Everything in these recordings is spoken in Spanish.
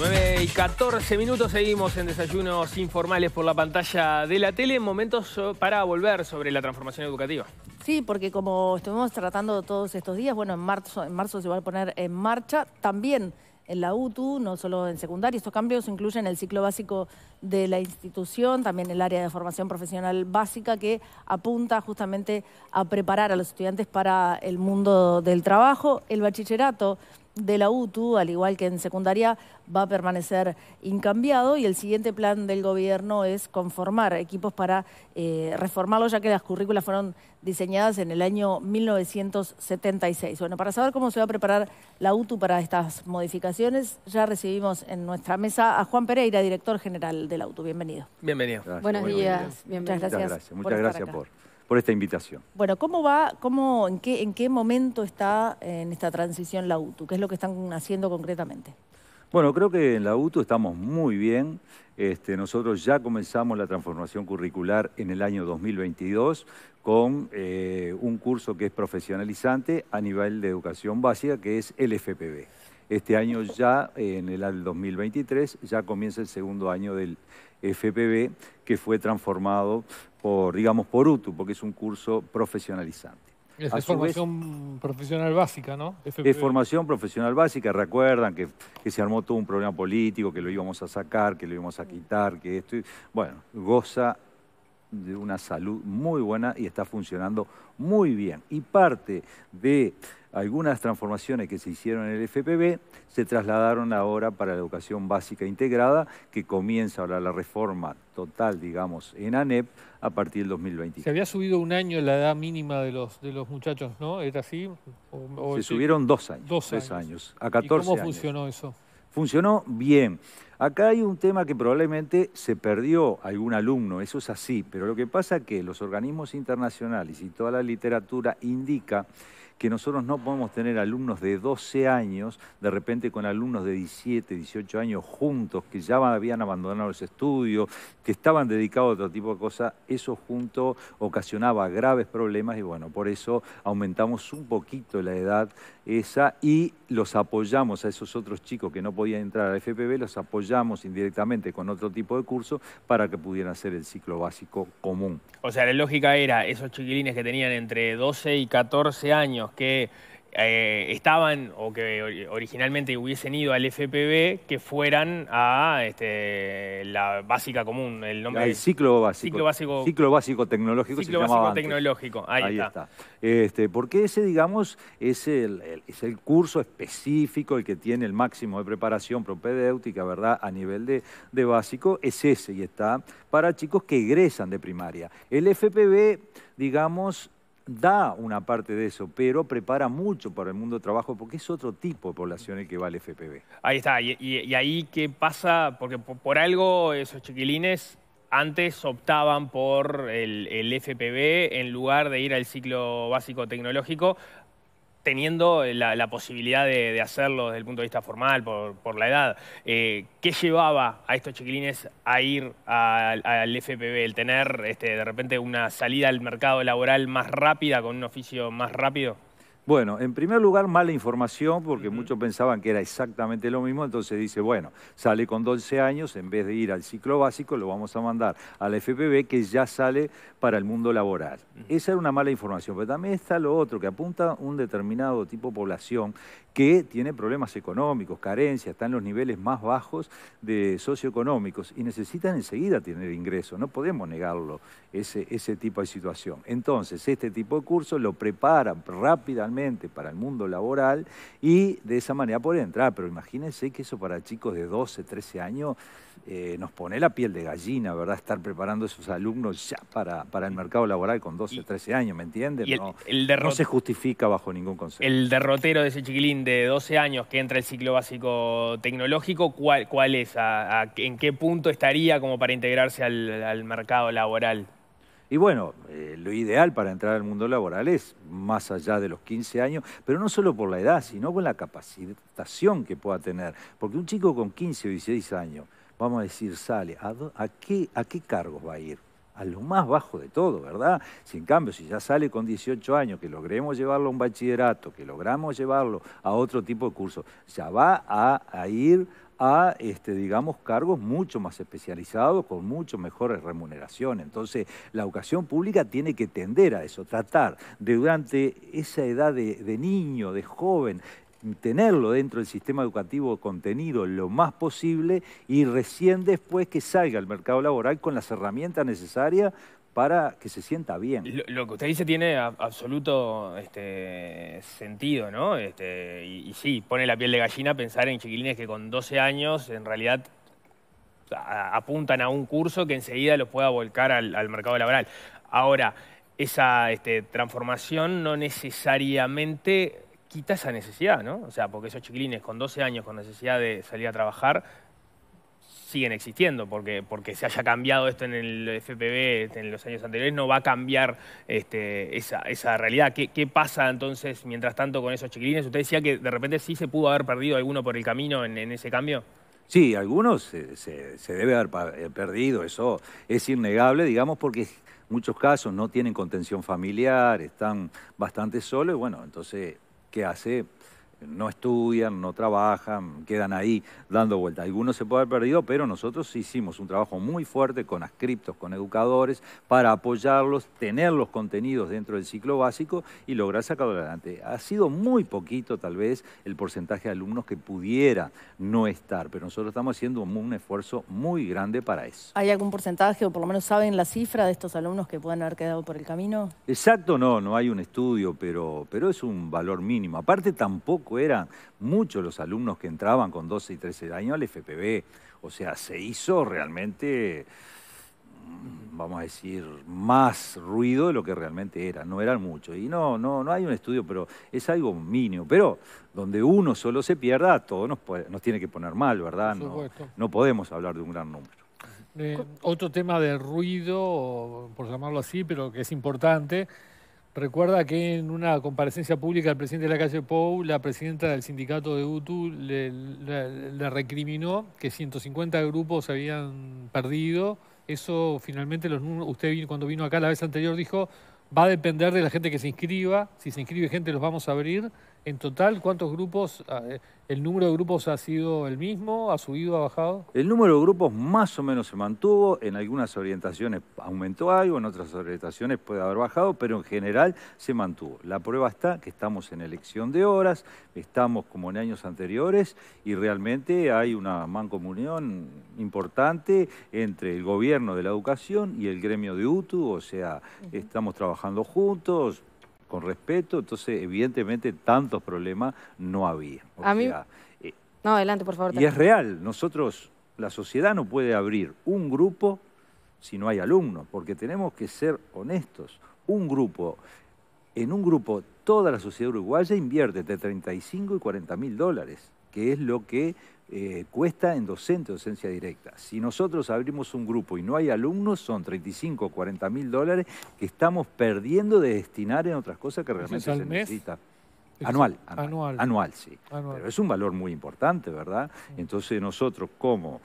9:14, seguimos en Desayunos Informales por la pantalla de la tele, en momentos para volver sobre la transformación educativa. Sí, porque como estuvimos tratando todos estos días, bueno, en marzo se va a poner en marcha también en la UTU, no solo en secundaria. Estos cambios incluyen el ciclo básico de la institución, también el área de formación profesional básica que apunta justamente a preparar a los estudiantes para el mundo del trabajo. El bachillerato de la UTU, al igual que en secundaria, va a permanecer incambiado y el siguiente plan del gobierno es conformar equipos para reformarlo, ya que las currículas fueron diseñadas en el año 1976. Bueno, para saber cómo se va a preparar la UTU para estas modificaciones, ya recibimos en nuestra mesa a Juan Pereyra, director general de la UTU. Bienvenido. Bienvenido. Gracias. Buenos días. Bienvenido. Muchas gracias por esta invitación. Bueno, ¿cómo va? ¿En qué momento está en esta transición la UTU? ¿Qué es lo que están haciendo concretamente? Bueno, creo que en la UTU estamos muy bien. Nosotros ya comenzamos la transformación curricular en el año 2022 con un curso que es profesionalizante a nivel de educación básica, que es el FPB. Este año ya, en el 2023, ya comienza el segundo año del FPB, que fue transformado por UTU, porque es un curso profesionalizante. Es de formación profesional básica, ¿no? FPB. Es formación profesional básica. Recuerdan que se armó todo un problema político, que lo íbamos a sacar, que lo íbamos a quitar, que esto... Bueno, goza de una salud muy buena y está funcionando muy bien. Y parte de algunas transformaciones que se hicieron en el FPB se trasladaron ahora para la educación básica integrada, que comienza ahora la reforma total, digamos, en ANEP a partir del 2025. Se había subido un año la edad mínima de los muchachos, ¿no? ¿Era así? Subieron 2 años. 2 años. A 14 años. ¿Y cómo funcionó eso? Funcionó bien. Acá hay un tema que probablemente se perdió algún alumno, eso es así, pero lo que pasa es que los organismos internacionales y toda la literatura indica que nosotros no podemos tener alumnos de 12 años, de repente con alumnos de 17, 18 años juntos, que ya habían abandonado los estudios, que estaban dedicados a otro tipo de cosas. Eso junto ocasionaba graves problemas y bueno, por eso aumentamos un poquito la edad esa y los apoyamos a esos otros chicos que no podían entrar al FPB, los apoyamos indirectamente con otro tipo de curso para que pudieran hacer el ciclo básico común. O sea, la lógica era esos chiquilines que tenían entre 12 y 14 años que estaban o que originalmente hubiesen ido al FPB, que fueran a la básica común, el nombre del ciclo básico. Ciclo básico tecnológico. Ciclo básico tecnológico, ahí está. Porque ese, digamos, es el curso específico, el que tiene el máximo de preparación propedéutica, ¿verdad? A nivel de básico, es ese y está para chicos que egresan de primaria. El FPB, digamos, da una parte de eso, pero prepara mucho para el mundo del trabajo porque es otro tipo de población el que va al FPB. Ahí está, y ahí qué pasa, porque por algo esos chiquilines antes optaban por el FPB en lugar de ir al ciclo básico tecnológico, teniendo la posibilidad de hacerlo desde el punto de vista formal, por la edad. ¿Qué llevaba a estos chiquilines a ir al FPB? El tener de repente una salida al mercado laboral más rápida, con un oficio más rápido. Bueno, en primer lugar, mala información, porque muchos pensaban que era exactamente lo mismo, entonces dice, bueno, sale con 12 años, en vez de ir al ciclo básico, lo vamos a mandar a la FPB, que ya sale para el mundo laboral. Esa era una mala información, pero también está lo otro, que apunta un determinado tipo de población que tiene problemas económicos, carencias, está en los niveles más bajos de socioeconómicos y necesitan enseguida tener ingresos, no podemos negarlo, ese tipo de situación. Entonces, este tipo de cursos lo preparan rápidamente para el mundo laboral y de esa manera pueden entrar, pero imagínense que eso para chicos de 12, 13 años nos pone la piel de gallina, ¿verdad? Estar preparando a esos alumnos ya para el mercado laboral con 12, 13 años, ¿me entienden? No se justifica bajo ningún concepto. El derrotero de ese chiquilín de 12 años que entra el ciclo básico tecnológico, ¿cuál es? ¿En qué punto estaría como para integrarse al mercado laboral? Y bueno, lo ideal para entrar al mundo laboral es más allá de los 15 años, pero no solo por la edad, sino por la capacitación que pueda tener. Porque un chico con 15 o 16 años, vamos a decir, sale, ¿a qué cargos va a ir? A lo más bajo de todo, ¿verdad? Si en cambio, si ya sale con 18 años, que logremos llevarlo a un bachillerato, que logramos llevarlo a otro tipo de curso, ya va a ir a, digamos, cargos mucho más especializados, con mucho mejores remuneraciones. Entonces, la educación pública tiene que tender a eso, tratar de durante esa edad de niño, de joven, tenerlo dentro del sistema educativo contenido lo más posible y recién después que salga al mercado laboral con las herramientas necesarias para que se sienta bien. Lo que usted dice tiene absoluto sentido, ¿no? Y sí, pone la piel de gallina pensar en chiquilines que con 12 años en realidad apuntan a un curso que enseguida los pueda volcar al mercado laboral. Ahora, esa transformación no necesariamente quita esa necesidad, ¿no? O sea, porque esos chiquilines con 12 años con necesidad de salir a trabajar siguen existiendo, porque se haya cambiado esto en el FPB en los años anteriores, no va a cambiar esa realidad. ¿Qué pasa entonces, mientras tanto, con esos chiquilines? Usted decía que de repente sí se pudo haber perdido alguno por el camino en ese cambio. Sí, algunos se debe haber perdido, eso es innegable, digamos, porque muchos casos no tienen contención familiar, están bastante solos, bueno, entonces, ¿qué hace? No estudian, no trabajan, quedan ahí dando vueltas. Algunos se puede haber perdido, pero nosotros hicimos un trabajo muy fuerte con adscriptos, con educadores, para apoyarlos, tener los contenidos dentro del ciclo básico y lograr sacarlo adelante. Ha sido muy poquito, tal vez, el porcentaje de alumnos que pudiera no estar, pero nosotros estamos haciendo un esfuerzo muy grande para eso. ¿Hay algún porcentaje, o por lo menos saben la cifra de estos alumnos que puedan haber quedado por el camino? Exacto, no hay un estudio, pero es un valor mínimo. Aparte, tampoco eran muchos los alumnos que entraban con 12 y 13 años al FPB. O sea, se hizo realmente, vamos a decir, más ruido de lo que realmente era. No eran muchos. Y no hay un estudio, pero es algo mínimo. Pero donde uno solo se pierda, todo nos tiene que poner mal, ¿verdad? No podemos hablar de un gran número. Otro tema de ruido, por llamarlo así, pero que es importante. Recuerda que en una comparecencia pública del presidente de la calle Pou, la presidenta del sindicato de UTU le recriminó que 150 grupos se habían perdido. Eso finalmente, usted cuando vino acá la vez anterior dijo, va a depender de la gente que se inscriba. Si se inscribe gente, los vamos a abrir. En total, ¿cuántos grupos? ¿El número de grupos ha sido el mismo? ¿Ha subido, ha bajado? El número de grupos más o menos se mantuvo. En algunas orientaciones aumentó algo, en otras orientaciones puede haber bajado, pero en general se mantuvo. La prueba está que estamos en elección de horas, estamos como en años anteriores y realmente hay una mancomunión importante entre el gobierno de la educación y el gremio de UTU, o sea, estamos trabajando juntos, con respeto, entonces evidentemente tantos problemas no había. No, adelante, por favor. Y es real, nosotros, la sociedad no puede abrir un grupo si no hay alumnos, porque tenemos que ser honestos. En un grupo, toda la sociedad uruguaya invierte entre 35 y 40 mil dólares, que es lo que cuesta en docencia directa. Si nosotros abrimos un grupo y no hay alumnos, son 35 o 40 mil dólares que estamos perdiendo de destinar en otras cosas que realmente se necesitan. Anual, sí. Anual. Pero es un valor muy importante, ¿verdad? Entonces nosotros como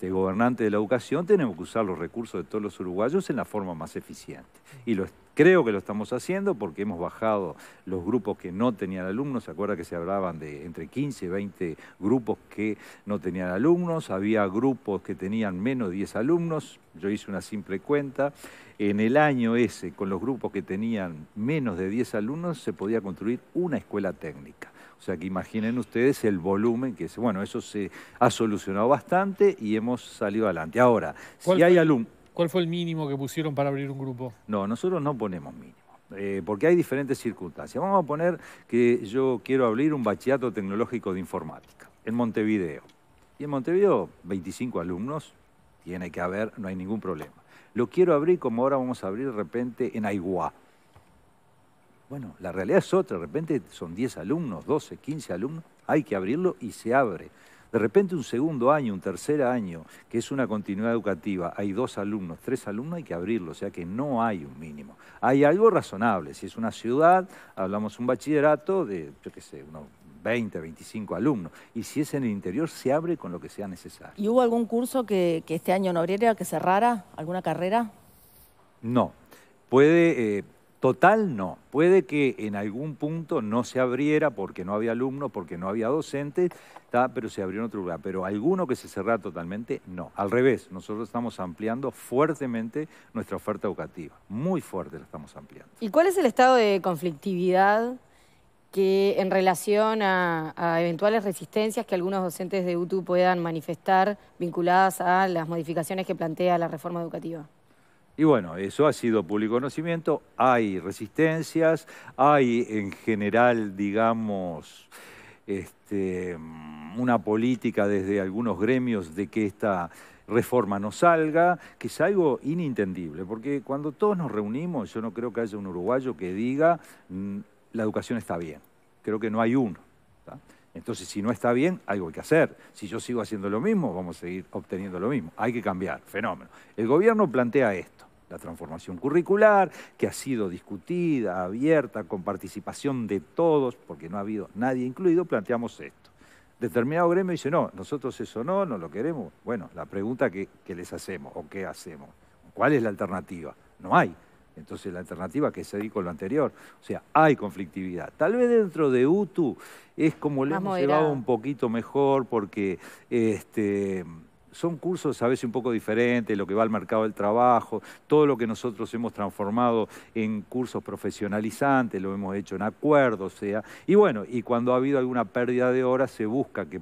gobernante de la educación tenemos que usar los recursos de todos los uruguayos en la forma más eficiente. Y creo que lo estamos haciendo porque hemos bajado los grupos que no tenían alumnos. ¿Se acuerda que se hablaban de entre 15 y 20 grupos que no tenían alumnos? Había grupos que tenían menos de 10 alumnos. Yo hice una simple cuenta. En el año ese, con los grupos que tenían menos de 10 alumnos, se podía construir una escuela técnica. O sea que imaginen ustedes el volumen que es. Bueno, eso se ha solucionado bastante y hemos salido adelante. Ahora, si hay alumnos... ¿Cuál fue el mínimo que pusieron para abrir un grupo? No, nosotros no ponemos mínimo, porque hay diferentes circunstancias. Vamos a poner que yo quiero abrir un bachillerato tecnológico de informática en Montevideo. Y en Montevideo, 25 alumnos, tiene que haber, no hay ningún problema. Lo quiero abrir como ahora vamos a abrir de repente en Aiguá. Bueno, la realidad es otra, de repente son 10 alumnos, 12, 15 alumnos, hay que abrirlo y se abre. De repente un segundo año, un tercer año, que es una continuidad educativa, hay 2 alumnos, 3 alumnos, hay que abrirlo, o sea que no hay un mínimo. Hay algo razonable, si es una ciudad, hablamos un bachillerato de, yo qué sé, unos 20, 25 alumnos, y si es en el interior se abre con lo que sea necesario. ¿Y hubo algún curso que este año no abriera, que cerrara, alguna carrera? No, puede... Total no, puede que en algún punto no se abriera porque no había alumnos, porque no había docentes, pero se abrió en otro lugar, pero alguno que se cerrara totalmente, no. Al revés, nosotros estamos ampliando fuertemente nuestra oferta educativa, muy fuerte la estamos ampliando. ¿Y cuál es el estado de conflictividad que en relación a eventuales resistencias que algunos docentes de UTU puedan manifestar vinculadas a las modificaciones que plantea la reforma educativa? Y bueno, eso ha sido público conocimiento, hay resistencias, hay en general, digamos, una política desde algunos gremios de que esta reforma no salga, que es algo inintendible, porque cuando todos nos reunimos, yo no creo que haya un uruguayo que diga la educación está bien, creo que no hay uno, ¿tá? Entonces, si no está bien, algo hay que hacer. Si yo sigo haciendo lo mismo, vamos a seguir obteniendo lo mismo. Hay que cambiar, fenómeno. El gobierno plantea esto. La transformación curricular, que ha sido discutida, abierta, con participación de todos, porque no ha habido nadie incluido, planteamos esto. Determinado gremio dice, no, nosotros eso no, no lo queremos. Bueno, la pregunta que les hacemos, o qué hacemos, ¿cuál es la alternativa? No hay. Entonces la alternativa que se dijo lo anterior, o sea, hay conflictividad. Tal vez dentro de UTU es como le hemos llevado un poquito mejor, porque son cursos a veces un poco diferentes, lo que va al mercado del trabajo, todo lo que nosotros hemos transformado en cursos profesionalizantes, lo hemos hecho en acuerdo, o sea, y bueno, y cuando ha habido alguna pérdida de horas, se busca que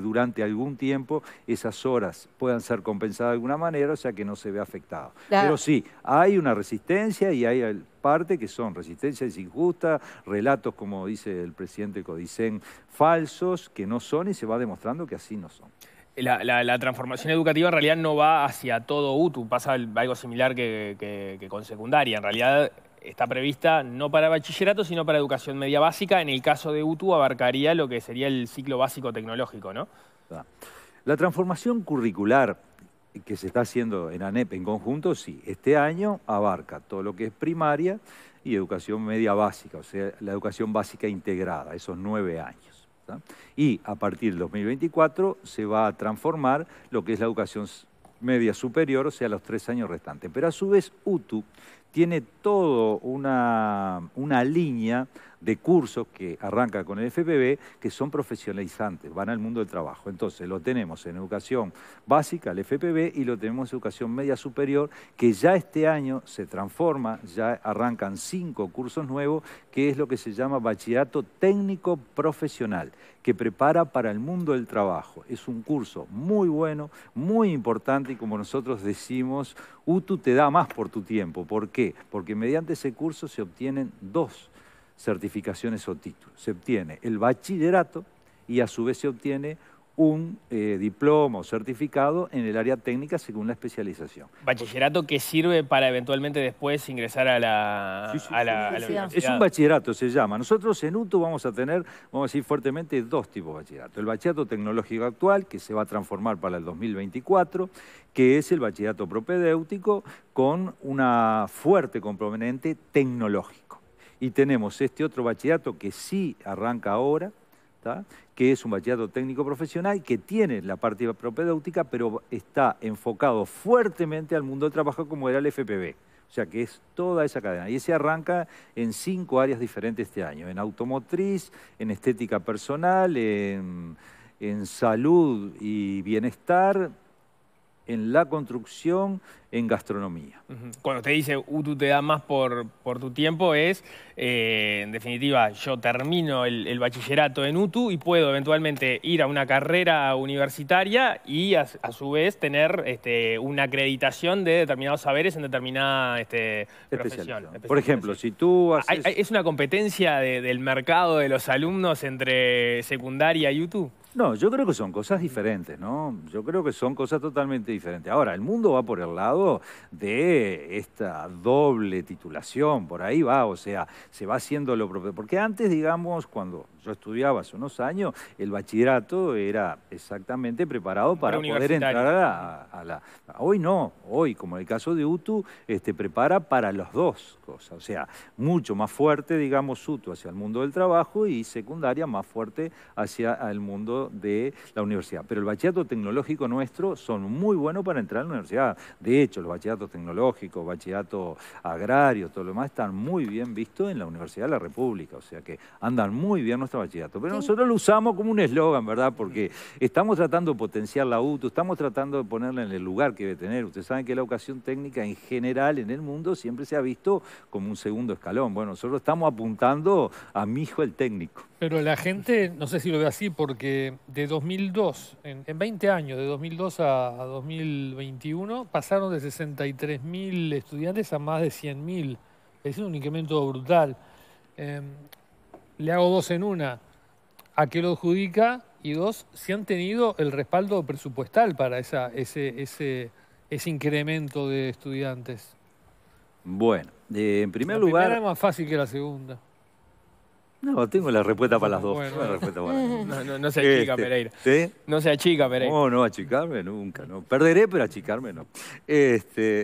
durante algún tiempo esas horas puedan ser compensadas de alguna manera, o sea, que no se vea afectado. Claro. Pero sí, hay una resistencia y hay parte que son resistencias injustas, relatos, como dice el presidente Codicén, falsos, que no son y se va demostrando que así no son. La transformación educativa en realidad no va hacia todo UTU, pasa algo similar que con secundaria. En realidad está prevista no para bachillerato, sino para educación media básica. En el caso de UTU abarcaría lo que sería el ciclo básico tecnológico, ¿no? La transformación curricular que se está haciendo en ANEP en conjunto, sí, este año abarca todo lo que es primaria y educación media básica, o sea, la educación básica integrada, esos 9 años. ¿Tá? Y a partir del 2024 se va a transformar lo que es la educación media superior, o sea, los 3 años restantes. Pero a su vez UTU tiene toda una línea de cursos que arranca con el FPB que son profesionalizantes, van al mundo del trabajo. Entonces lo tenemos en educación básica, el FPB, y lo tenemos en educación media superior, que ya este año se transforma, ya arrancan 5 cursos nuevos, que es lo que se llama bachillerato técnico profesional, que prepara para el mundo del trabajo. Es un curso muy bueno, muy importante, y como nosotros decimos, UTU te da más por tu tiempo. ¿Por qué? Porque mediante ese curso se obtienen 2 certificaciones o títulos. Se obtiene el bachillerato y a su vez se obtiene un diploma o certificado en el área técnica según la especialización. Bachillerato que sirve para eventualmente después ingresar a la, a la universidad. Es un bachillerato, se llama. Nosotros en UTU vamos a tener, vamos a decir fuertemente, 2 tipos de bachillerato. El bachillerato tecnológico actual, que se va a transformar para el 2024, que es el bachillerato propedéutico con una fuerte componente tecnológico. Y tenemos este otro bachillerato que sí arranca ahora, ¿tá? Que es un bachillerato técnico profesional que tiene la parte propedéutica, pero está enfocado fuertemente al mundo del trabajo como era el FPB. O sea que es toda esa cadena. Y ese arranca en 5 áreas diferentes este año. En automotriz, en estética personal, en salud y bienestar, en la construcción, en gastronomía. Cuando te dice UTU te da más por tu tiempo es, en definitiva, yo termino el bachillerato en UTU y puedo eventualmente ir a una carrera universitaria y a su vez tener una acreditación de determinados saberes en determinada profesión. Por ejemplo, si tú haces... ¿Es una competencia del mercado de los alumnos entre secundaria y UTU? No, yo creo que son cosas diferentes, ¿no? Yo creo que son cosas totalmente diferentes. Ahora, el mundo va por el lado de esta doble titulación, por ahí va, o sea, se va haciendo lo propio. Porque antes, digamos, cuando yo estudiaba hace unos años, el bachillerato era exactamente preparado para poder entrar a la... Hoy no, hoy, como en el caso de UTU, prepara para las dos cosas. O sea, mucho más fuerte, digamos, UTU hacia el mundo del trabajo y secundaria más fuerte hacia el mundo de la universidad. Pero el bachillerato tecnológico nuestro son muy buenos para entrar a la universidad. De hecho, los bachilleratos tecnológicos, bachillerato agrario, todo lo demás, están muy bien vistos en la Universidad de la República. O sea que andan muy bien nuestro bachillerato. Pero nosotros lo usamos como un eslogan, ¿verdad? Porque estamos tratando de potenciar la UTU, estamos tratando de ponerla en el lugar que debe tener. Ustedes saben que la educación técnica en general en el mundo siempre se ha visto como un segundo escalón. Bueno, nosotros estamos apuntando a mi hijo el técnico. Pero la gente, no sé si lo ve así, porque de 2002, en 20 años, de 2002 a 2021, pasaron de 63.000 estudiantes a más de 100.000. Es un incremento brutal. Le hago dos en una. ¿A qué lo adjudica? Y dos, si han tenido el respaldo presupuestal para ese incremento de estudiantes. Bueno, en primer lugar... La primera es más fácil que la segunda. No, tengo la respuesta para las dos. Bueno. La respuesta para las dos. No se achica, Pereyra. ¿Sí? No se achica, Pereyra. No, achicarme nunca. No. Perderé, pero achicarme no.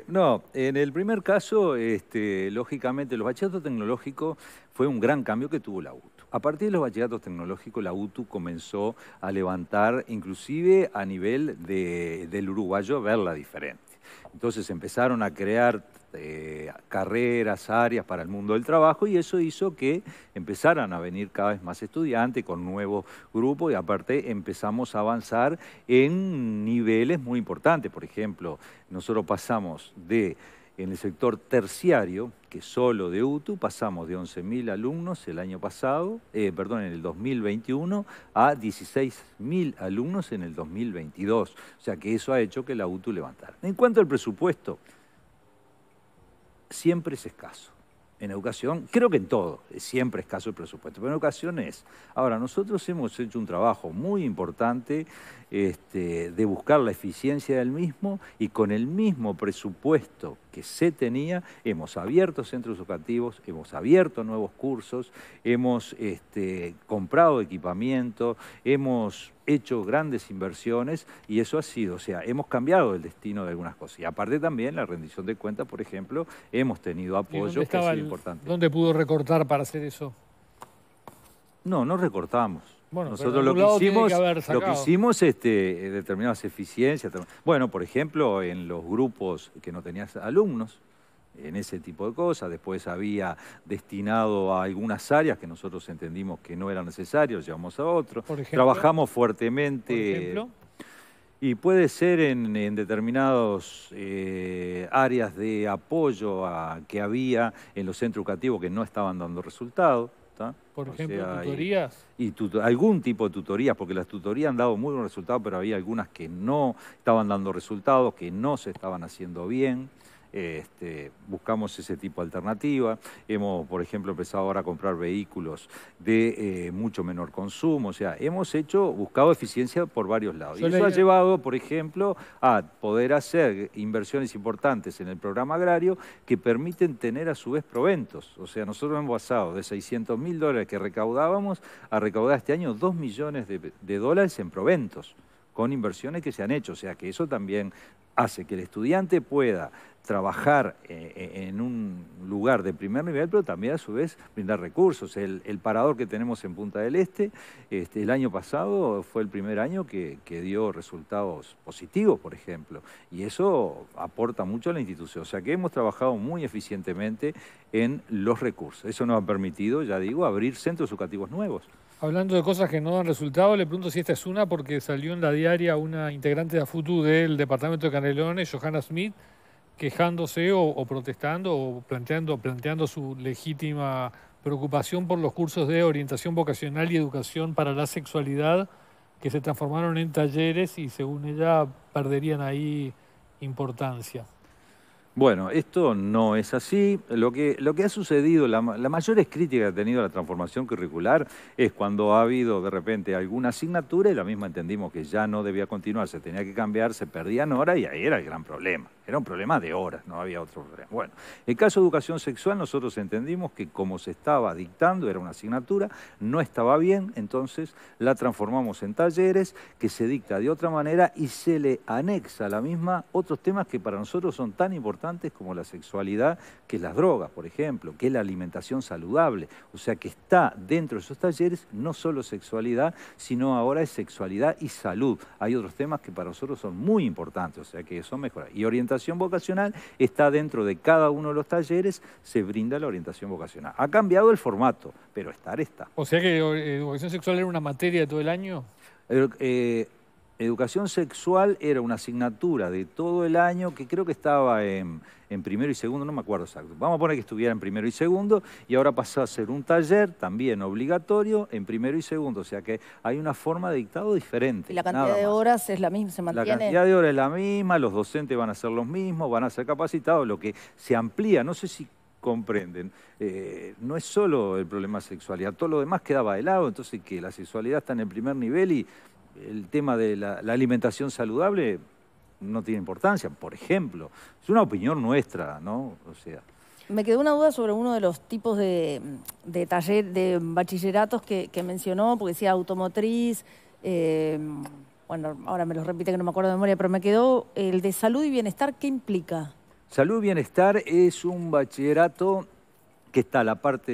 No, en el primer caso, lógicamente, los bachilleratos tecnológicos fue un gran cambio que tuvo la UTU. A partir de los bachilleratos tecnológicos, la UTU comenzó a levantar, inclusive a nivel del uruguayo, verla diferente. Entonces empezaron a crear... carreras, áreas para el mundo del trabajo y eso hizo que empezaran a venir cada vez más estudiantes con nuevos grupos y aparte empezamos a avanzar en niveles muy importantes. Por ejemplo, nosotros pasamos en el sector terciario, que solo de UTU, pasamos de 11.000 alumnos en el 2021 a 16.000 alumnos en el 2022. O sea que eso ha hecho que la UTU levantara. En cuanto al presupuesto, siempre es escaso. En educación, creo que en todo, siempre es escaso el presupuesto, pero en educación es. Ahora, nosotros hemos hecho un trabajo muy importante de buscar la eficiencia del mismo y con el mismo presupuesto que se tenía, hemos abierto centros educativos, hemos abierto nuevos cursos, hemos comprado equipamiento, hemos hecho grandes inversiones y eso ha sido, o sea, hemos cambiado el destino de algunas cosas. Y aparte también la rendición de cuentas, por ejemplo, hemos tenido apoyo que ha sido importante. ¿Dónde pudo recortar para hacer eso? No recortamos. Bueno, nosotros lo que hicimos determinadas eficiencias. Bueno, por ejemplo, en los grupos que no tenías alumnos, en ese tipo de cosas, después había destinado a algunas áreas que nosotros entendimos que no eran necesarias, llevamos a otro. Por ejemplo, trabajamos fuertemente. Por ejemplo, y puede ser en determinados áreas de apoyo que había en los centros educativos que no estaban dando resultados. Por ejemplo, tutorías. Y algún tipo de tutorías, porque las tutorías han dado muy buenos resultados, pero había algunas que no estaban dando resultados, que no se estaban haciendo bien. Buscamos ese tipo de alternativa. Hemos, por ejemplo, empezado ahora a comprar vehículos de mucho menor consumo. O sea, hemos buscado eficiencia por varios lados. Y eso ha llevado, por ejemplo, a poder hacer inversiones importantes en el programa agrario que permiten tener a su vez proventos. O sea, nosotros hemos pasado de $600.000 que recaudábamos a recaudar este año $2 millones de dólares en proventos, con inversiones que se han hecho. O sea, que eso también hace que el estudiante pueda trabajar en un lugar de primer nivel, pero también a su vez brindar recursos. El parador que tenemos en Punta del Este, el año pasado fue el primer año que dio resultados positivos, por ejemplo, y eso aporta mucho a la institución. O sea que hemos trabajado muy eficientemente en los recursos. Eso nos ha permitido, ya digo, abrir centros educativos nuevos. Hablando de cosas que no dan resultado, le pregunto si esta es una, porque salió en la diaria una integrante de AFUTU del departamento de Canelones, Johanna Smith, quejándose o protestando o planteando su legítima preocupación por los cursos de orientación vocacional y educación para la sexualidad que se transformaron en talleres y según ella perderían ahí importancia. Bueno, esto no es así. Lo que ha sucedido, la mayor crítica que ha tenido la transformación curricular es cuando ha habido de repente alguna asignatura y la misma entendimos que ya no debía continuar, se tenía que cambiar, se perdían horas y ahí era el gran problema. Era un problema de horas, no había otro problema. Bueno, en el caso de educación sexual nosotros entendimos que como se estaba dictando, era una asignatura, no estaba bien, entonces la transformamos en talleres, que se dicta de otra manera y se le anexa a la misma otros temas que para nosotros son tan importantes como la sexualidad, que las drogas, por ejemplo, que la alimentación saludable. O sea que está dentro de esos talleres no solo sexualidad, sino ahora es sexualidad y salud. Hay otros temas que para nosotros son muy importantes, o sea que son mejoras. Y orientación vocacional está dentro de cada uno de los talleres, se brinda la orientación vocacional. Ha cambiado el formato, pero está. O sea que educación sexual era una materia de todo el año. Educación sexual era una asignatura de todo el año que creo que estaba en primero y segundo, no me acuerdo exacto. Vamos a poner que estuviera en primero y segundo y ahora pasó a ser un taller también obligatorio en primero y segundo. O sea que hay una forma de dictado diferente. ¿Y la cantidad de horas es la misma? ¿Se mantiene? La cantidad de horas es la misma, los docentes van a ser los mismos, van a ser capacitados, lo que se amplía, no sé si comprenden. No es solo el problema sexualidad, todo lo demás quedaba de lado, entonces que la sexualidad está en el primer nivel y el tema de la alimentación saludable no tiene importancia, por ejemplo. Es una opinión nuestra, ¿no? O sea, me quedó una duda sobre uno de los tipos de taller, de bachilleratos que mencionó, porque decía automotriz, bueno, ahora me lo repite que no me acuerdo de memoria, pero me quedó el de salud y bienestar, ¿qué implica? Salud y bienestar es un bachillerato que está la parte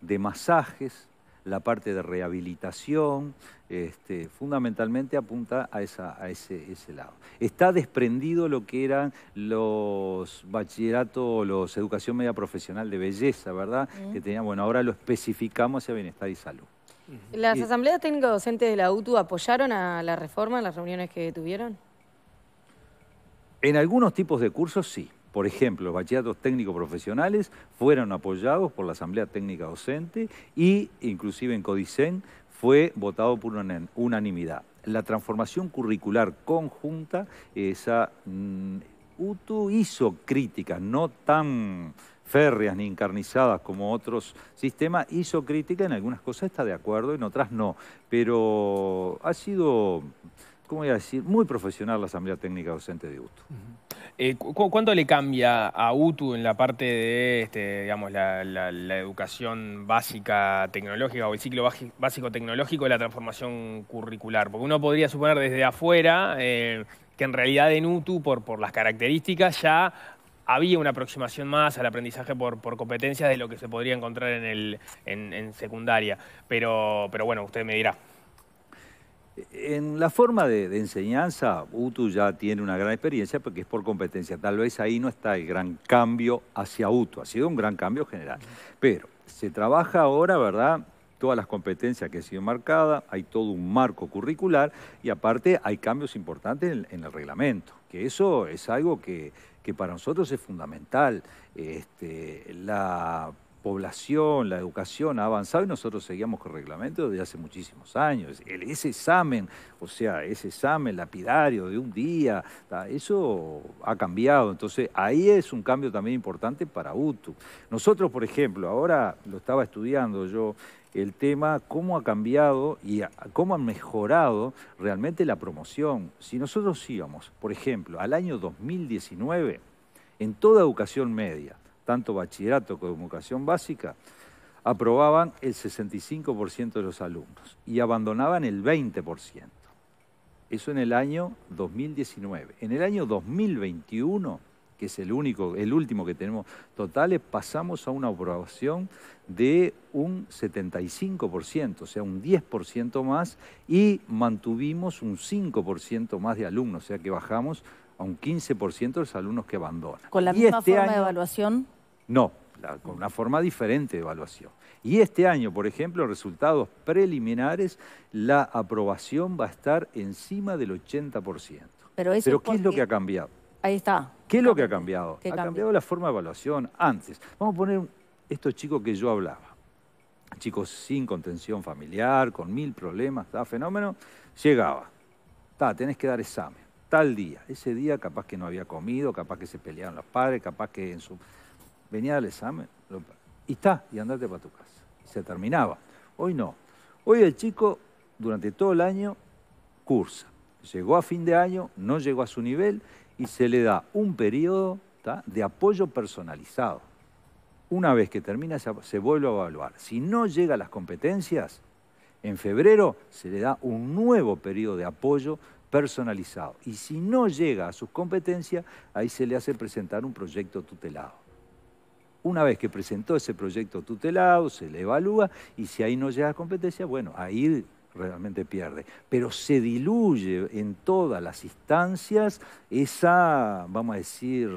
de masajes, la parte de rehabilitación, fundamentalmente apunta a ese lado. Está desprendido lo que eran los bachilleratos, los educación media profesional de belleza, ¿verdad? Uh-huh. Que tenían, bueno, ahora lo especificamos hacia bienestar y salud. Uh-huh. ¿Las asambleas técnicas docentes de la UTU apoyaron a la reforma en las reuniones que tuvieron? En algunos tipos de cursos sí. Por ejemplo, los bachilleratos técnicos profesionales fueron apoyados por la Asamblea Técnica Docente y inclusive en Codicén fue votado por unanimidad. La transformación curricular conjunta, esa UTU hizo críticas, no tan férreas ni encarnizadas como otros sistemas, hizo crítica, en algunas cosas está de acuerdo, en otras no, pero ha sido, ¿cómo voy a decir?, muy profesional la Asamblea Técnica Docente de UTU. ¿Cuánto le cambia a UTU en la parte de digamos, la educación básica tecnológica o el ciclo básico tecnológico de la transformación curricular? Porque uno podría suponer desde afuera que en realidad en UTU, por las características, ya había una aproximación más al aprendizaje por competencias de lo que se podría encontrar en secundaria. Pero bueno, usted me dirá. En la forma de enseñanza, UTU ya tiene una gran experiencia porque es por competencia. Tal vez ahí no está el gran cambio hacia UTU, ha sido un gran cambio general. Pero se trabaja ahora, ¿verdad?, todas las competencias que han sido marcadas, hay todo un marco curricular y aparte hay cambios importantes en el reglamento, que eso es algo que para nosotros es fundamental. La población, la educación ha avanzado y nosotros seguíamos con reglamentos desde hace muchísimos años. Ese examen, o sea, ese examen lapidario de un día, eso ha cambiado. Entonces, ahí es un cambio también importante para UTU. Nosotros, por ejemplo, ahora lo estaba estudiando yo, el tema cómo ha cambiado y cómo ha mejorado realmente la promoción. Si nosotros íbamos, por ejemplo, al año 2019, en toda educación media, tanto bachillerato como educación básica, aprobaban el 65% de los alumnos y abandonaban el 20%. Eso en el año 2019. En el año 2021, que es el último que tenemos totales, pasamos a una aprobación de un 75%, o sea, un 10% más, y mantuvimos un 5% más de alumnos, o sea que bajamos a un 15% de los alumnos que abandonan. ¿Con la misma forma de evaluación? No, con una forma diferente de evaluación. Y este año, por ejemplo, resultados preliminares, la aprobación va a estar encima del 80%. Pero ¿qué es lo que ha cambiado? Ahí está. ¿Qué es lo que ha cambiado? Ha cambiado la forma de evaluación antes. Vamos a poner estos chicos que yo hablaba. Chicos sin contención familiar, con 1000 problemas, fenómeno. Llegaba. Tenés que dar examen. tal día. Ese día capaz que no había comido, capaz que se pelearon los padres, capaz que en su... venía al examen y andate para tu casa. Y se terminaba. Hoy no. Hoy el chico durante todo el año cursa. Llegó a fin de año, no llegó a su nivel y se le da un periodo de apoyo personalizado. Una vez que termina se vuelve a evaluar. Si no llega a las competencias, en febrero se le da un nuevo periodo de apoyo personalizado. Y si no llega a sus competencias, ahí se le hace presentar un proyecto tutelado. Una vez que presentó ese proyecto tutelado, se le evalúa y si ahí no llega a competencia, bueno, ahí realmente pierde. Pero se diluye en todas las instancias esa, vamos a decir,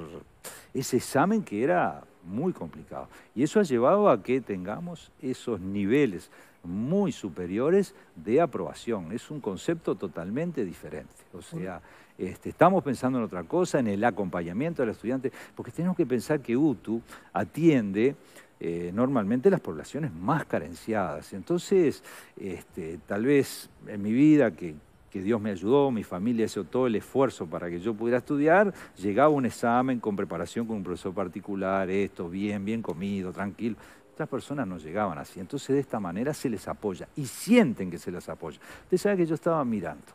ese examen que era muy complicado. Y eso ha llevado a que tengamos esos niveles muy superiores de aprobación. Es un concepto totalmente diferente. O sea, estamos pensando en otra cosa, en el acompañamiento del estudiante, porque tenemos que pensar que UTU atiende normalmente las poblaciones más carenciadas. Entonces, tal vez en mi vida, que Dios me ayudó, mi familia hizo todo el esfuerzo para que yo pudiera estudiar, llegaba un examen con preparación con un profesor particular, esto, bien comido, tranquilo. Otras personas no llegaban así, entonces de esta manera se les apoya y sienten que se les apoya. Usted sabe que yo estaba mirando.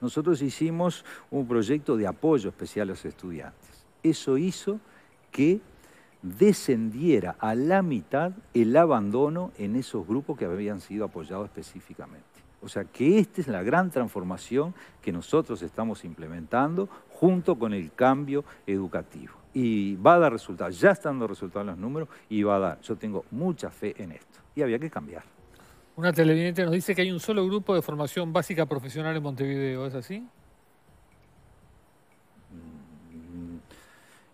Nosotros hicimos un proyecto de apoyo especial a los estudiantes. Eso hizo que descendiera a la mitad el abandono en esos grupos que habían sido apoyados específicamente. O sea que esta es la gran transformación que nosotros estamos implementando junto con el cambio educativo. Y va a dar resultados, ya están dando resultados los números y va a dar. Yo tengo mucha fe en esto y había que cambiar. Una televidente nos dice que hay un solo grupo de formación básica profesional en Montevideo, ¿es así?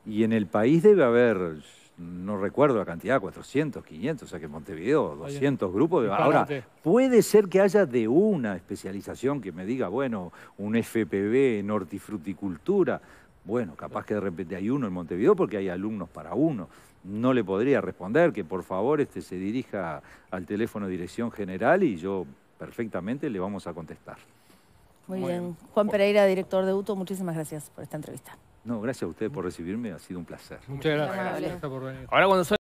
Y en el país debe haber, no recuerdo la cantidad, 400, 500, o sea que en Montevideo 200 grupos. Ahora, puede ser que haya de una especialización que me diga, bueno, un FPB en hortifruticultura. Bueno, capaz que de repente hay uno en Montevideo porque hay alumnos para uno. No le podría responder que por favor se dirija al teléfono de dirección general y yo perfectamente le vamos a contestar. Muy bien. Juan Pereyra, director de UTU, muchísimas gracias por esta entrevista. No, gracias a ustedes por recibirme, ha sido un placer. Muchas gracias. Ahora cuando